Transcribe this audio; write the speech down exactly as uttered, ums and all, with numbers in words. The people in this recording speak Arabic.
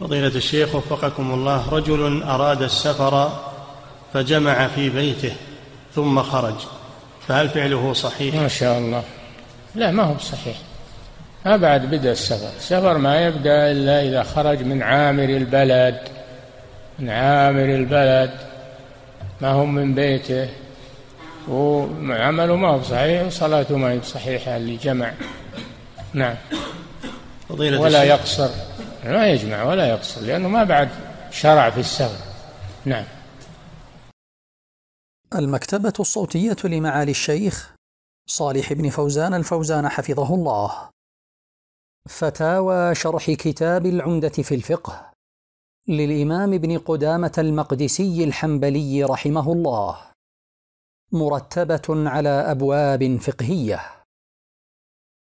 فضيلة الشيخ وفقكم الله، رجل أراد السفر فجمع في بيته ثم خرج، فهل فعله صحيح؟ ما شاء الله، لا، ما هو صحيح، ما بعد بدأ السفر. السفر ما يبدأ إلا إذا خرج من عامر البلد، من عامر البلد، ما هم من بيته، وعمله ما هو صحيح وصلاته ما هي صحيحة اللي جمع. نعم. ولا يقصر، ما يجمع ولا يقصر، لأنه ما بعد شرع في السفر. نعم. المكتبة الصوتية لمعالي الشيخ صالح بن فوزان الفوزان حفظه الله، فتاوى شرح كتاب العمدة في الفقه للإمام بن قدامة المقدسي الحنبلي رحمه الله، مرتبة على أبواب فقهية.